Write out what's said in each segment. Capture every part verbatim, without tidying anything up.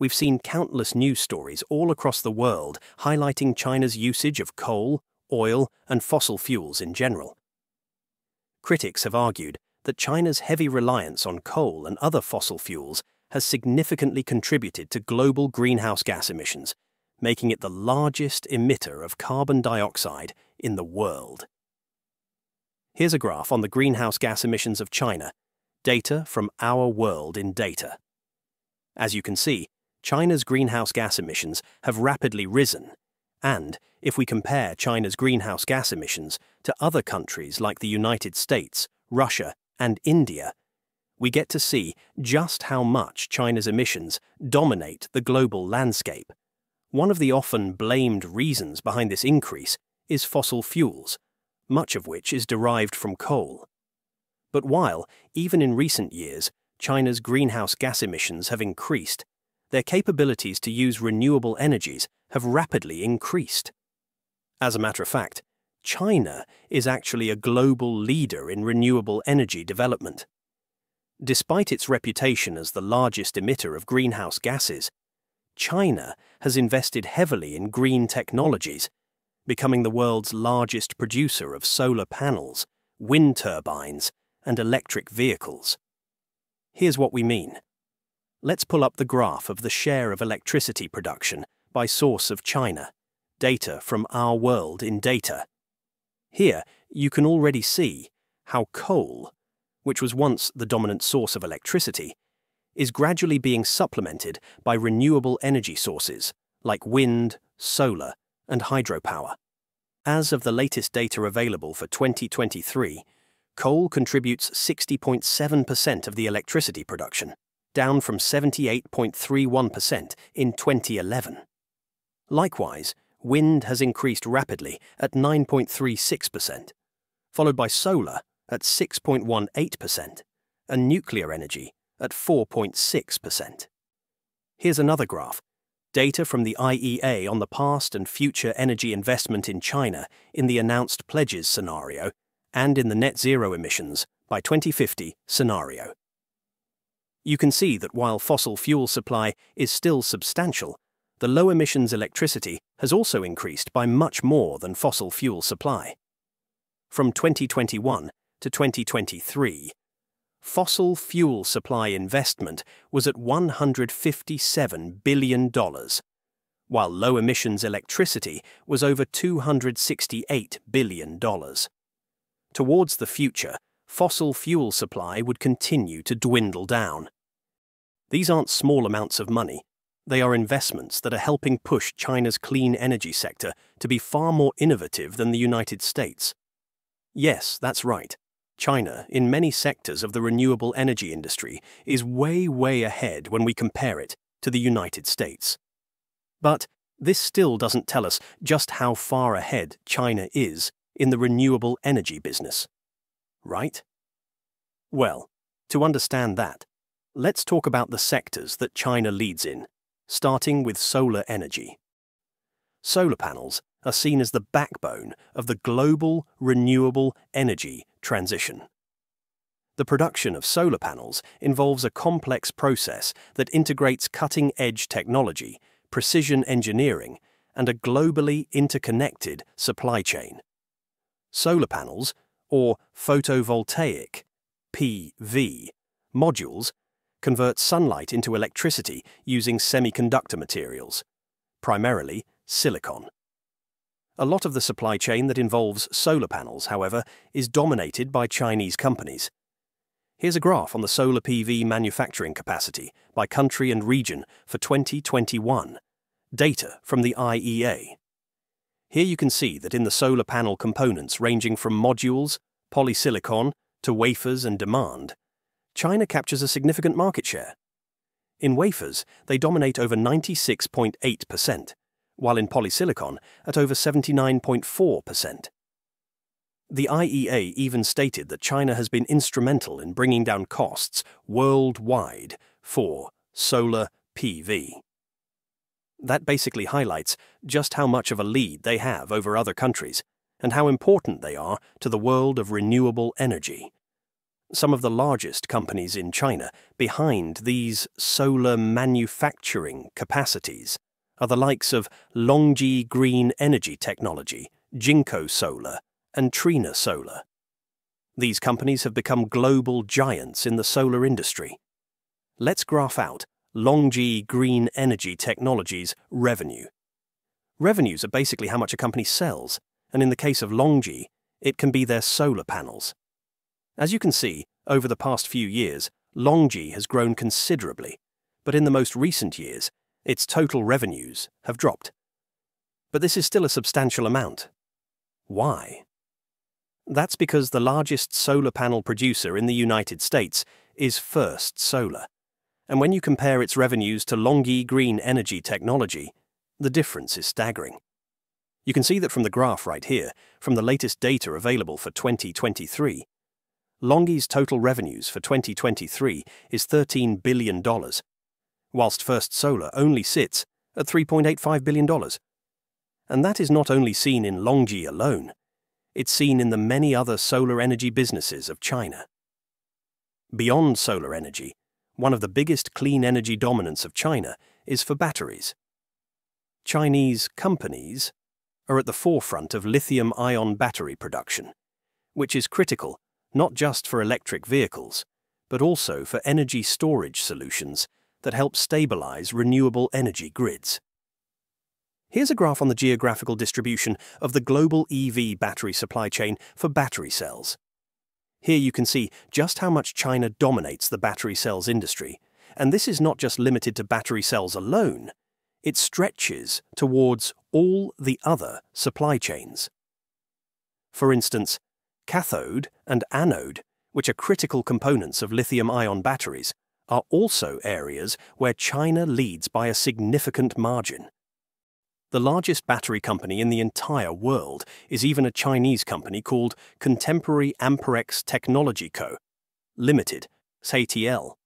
We've seen countless news stories all across the world highlighting China's usage of coal, oil, and fossil fuels in general. Critics have argued that China's heavy reliance on coal and other fossil fuels has significantly contributed to global greenhouse gas emissions, making it the largest emitter of carbon dioxide in the world. Here's a graph on the greenhouse gas emissions of China, data from Our World in Data. As you can see, China's greenhouse gas emissions have rapidly risen, and if we compare China's greenhouse gas emissions to other countries like the United States, Russia, and India, we get to see just how much China's emissions dominate the global landscape. One of the often blamed reasons behind this increase is fossil fuels, much of which is derived from coal. But while, even in recent years, China's greenhouse gas emissions have increased, their capabilities to use renewable energies have rapidly increased. As a matter of fact, China is actually a global leader in renewable energy development. Despite its reputation as the largest emitter of greenhouse gases, China has invested heavily in green technologies, becoming the world's largest producer of solar panels, wind turbines, and electric vehicles. Here's what we mean. Let's pull up the graph of the share of electricity production by source of China, data from Our World in Data. Here, you can already see how coal, which was once the dominant source of electricity, is gradually being supplemented by renewable energy sources like wind, solar, and hydropower. As of the latest data available for twenty twenty-three, coal contributes sixty point seven percent of the electricity production, down from seventy-eight point three one percent in twenty eleven. Likewise, wind has increased rapidly at nine point three six percent, followed by solar at six point one eight percent, and nuclear energy at four point six percent. Here's another graph, data from the I E A on the past and future energy investment in China in the announced pledges scenario and in the net zero emissions by twenty fifty scenario. You can see that while fossil fuel supply is still substantial, the low emissions electricity has also increased by much more than fossil fuel supply. From twenty twenty-one to twenty twenty-three, fossil fuel supply investment was at one hundred fifty-seven billion dollars, while low emissions electricity was over two hundred sixty-eight billion dollars. Towards the future, fossil fuel supply would continue to dwindle down. These aren't small amounts of money. They are investments that are helping push China's clean energy sector to be far more innovative than the United States. Yes, that's right. China, in many sectors of the renewable energy industry, is way, way ahead when we compare it to the United States. But this still doesn't tell us just how far ahead China is in the renewable energy business, right? Well, to understand that, let's talk about the sectors that China leads in, starting with solar energy. Solar panels are seen as the backbone of the global renewable energy transition. The production of solar panels involves a complex process that integrates cutting-edge technology, precision engineering, and a globally interconnected supply chain. Solar panels, or photovoltaic P V, modules, convert sunlight into electricity using semiconductor materials, primarily silicon. A lot of the supply chain that involves solar panels, however, is dominated by Chinese companies. Here's a graph on the solar P V manufacturing capacity by country and region for twenty twenty-one, data from the I E A. Here you can see that in the solar panel components ranging from modules, polysilicon, to wafers and demand, China captures a significant market share. In wafers, they dominate over ninety-six point eight percent. while in polysilicon at over seventy-nine point four percent. The I E A even stated that China has been instrumental in bringing down costs worldwide for solar P V. That basically highlights just how much of a lead they have over other countries and how important they are to the world of renewable energy. some of the largest companies in China, behind these solar manufacturing capacities are the likes of Longi Green Energy Technology, Jinko Solar, and Trina Solar. These companies have become global giants in the solar industry. Let's graph out Longi Green Energy Technology's revenue. Revenues are basically how much a company sells, and in the case of Longi, it can be their solar panels. As you can see, over the past few years, Longi has grown considerably, but in the most recent years, its total revenues have dropped. But this is still a substantial amount. Why? That's because the largest solar panel producer in the United States is First Solar. And when you compare its revenues to Longi Green Energy Technology, the difference is staggering. You can see that from the graph right here, from the latest data available for twenty twenty-three, Longi's total revenues for twenty twenty-three is thirteen billion dollars, whilst First Solar only sits at three point eight five billion dollars. And that is not only seen in Longi alone, it's seen in the many other solar energy businesses of China. Beyond solar energy, one of the biggest clean energy dominance of China is for batteries. Chinese companies are at the forefront of lithium-ion battery production, which is critical not just for electric vehicles, but also for energy storage solutions that help stabilize renewable energy grids. Here's a graph on the geographical distribution of the global E V battery supply chain for battery cells. Here you can see just how much China dominates the battery cells industry, and this is not just limited to battery cells alone, it stretches towards all the other supply chains. For instance, cathode and anode, which are critical components of lithium-ion batteries, are also areas where China leads by a significant margin. The largest battery company in the entire world is even a Chinese company called Contemporary Amperex Technology Co., Limited, C A T L.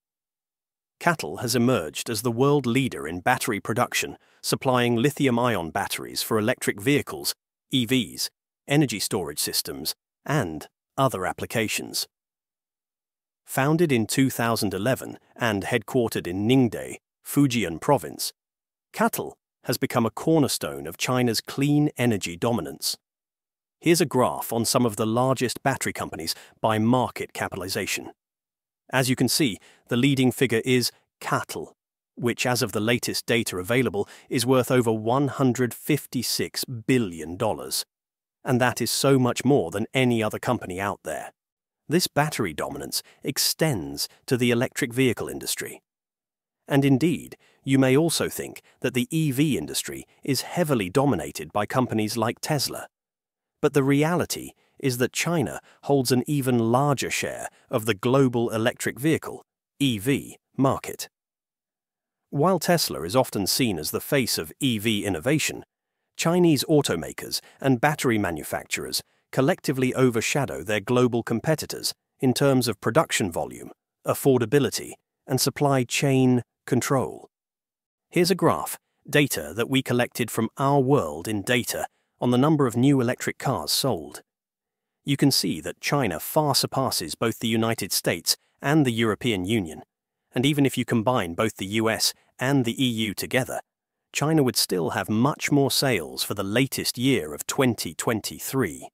CATL has emerged as the world leader in battery production, supplying lithium-ion batteries for electric vehicles, E Vs, energy storage systems, and other applications. Founded in two thousand eleven and headquartered in Ningde, Fujian Province, CATL has become a cornerstone of China's clean energy dominance. Here's a graph on some of the largest battery companies by market capitalization. As you can see, the leading figure is CATL, which as of the latest data available is worth over one hundred fifty-six billion dollars. And that is so much more than any other company out there. This battery dominance extends to the electric vehicle industry. And indeed, you may also think that the E V industry is heavily dominated by companies like Tesla. But the reality is that China holds an even larger share of the global electric vehicle, E V, market. While Tesla is often seen as the face of E V innovation, Chinese automakers and battery manufacturers collectively overshadow their global competitors in terms of production volume, affordability, and supply chain control. Here's a graph, data that we collected from Our World in Data on the number of new electric cars sold. You can see that China far surpasses both the United States and the European Union, and even if you combine both the U S and the E U together, China would still have much more sales for the latest year of twenty twenty-three.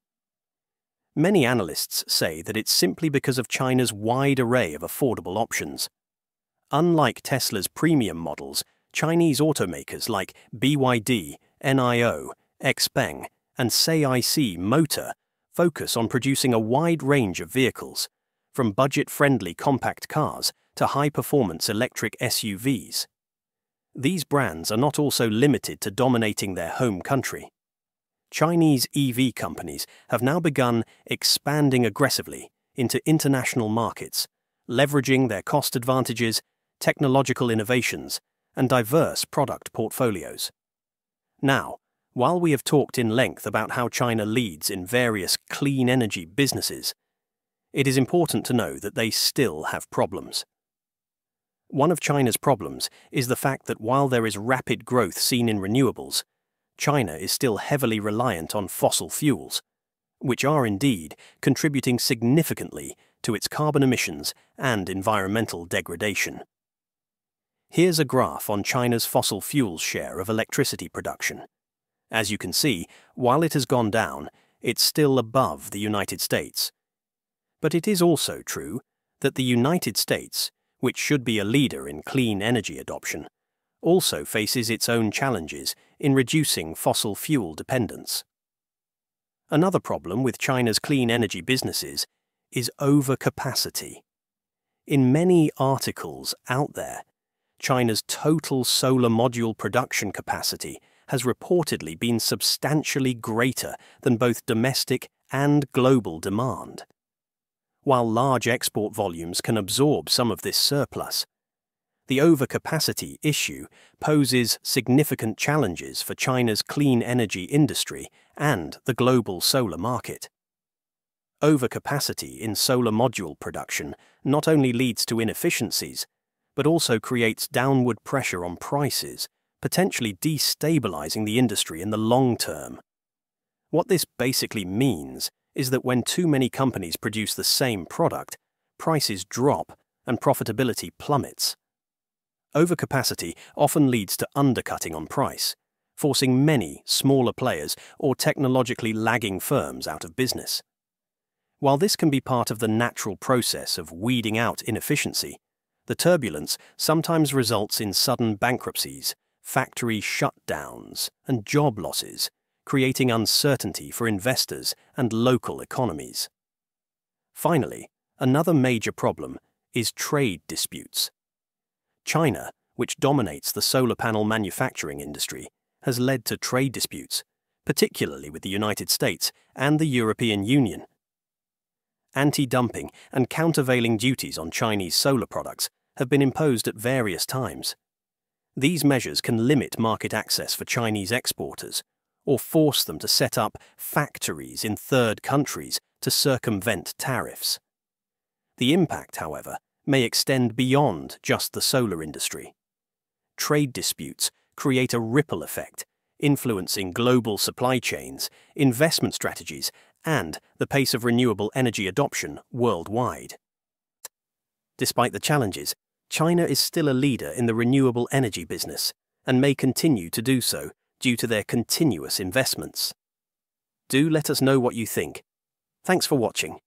Many analysts say that it's simply because of China's wide array of affordable options. Unlike Tesla's premium models, Chinese automakers like B Y D, N I O, Xpeng, and S A I C Motor focus on producing a wide range of vehicles, from budget-friendly compact cars to high-performance electric S U Vs. These brands are not also limited to dominating their home country. Chinese E V companies have now begun expanding aggressively into international markets, leveraging their cost advantages, technological innovations, and diverse product portfolios. Now, while we have talked in length about how China leads in various clean energy businesses, it is important to know that they still have problems. One of China's problems is the fact that while there is rapid growth seen in renewables, China is still heavily reliant on fossil fuels, which are indeed contributing significantly to its carbon emissions and environmental degradation. Here's a graph on China's fossil fuels share of electricity production. As you can see, while it has gone down, it's still above the United States. But it is also true that the United States, which should be a leader in clean energy adoption, also faces its own challenges in reducing fossil fuel dependence. Another problem with China's clean energy businesses is overcapacity. In many articles out there, China's total solar module production capacity has reportedly been substantially greater than both domestic and global demand. While large export volumes can absorb some of this surplus, the overcapacity issue poses significant challenges for China's clean energy industry and the global solar market. Overcapacity in solar module production not only leads to inefficiencies, but also creates downward pressure on prices, potentially destabilizing the industry in the long term. What this basically means is that when too many companies produce the same product, prices drop and profitability plummets. Overcapacity often leads to undercutting on price, forcing many smaller players or technologically lagging firms out of business. While this can be part of the natural process of weeding out inefficiency, the turbulence sometimes results in sudden bankruptcies, factory shutdowns, and job losses, creating uncertainty for investors and local economies. Finally, another major problem is trade disputes. China, which dominates the solar panel manufacturing industry, has led to trade disputes, particularly with the United States and the European Union. Anti-dumping and countervailing duties on Chinese solar products have been imposed at various times. These measures can limit market access for Chinese exporters or force them to set up factories in third countries to circumvent tariffs. The impact, however, may extend beyond just the solar industry. Trade disputes create a ripple effect, influencing global supply chains, investment strategies, and the pace of renewable energy adoption worldwide. Despite the challenges, China is still a leader in the renewable energy business and may continue to do so due to their continuous investments. Do let us know what you think. Thanks for watching.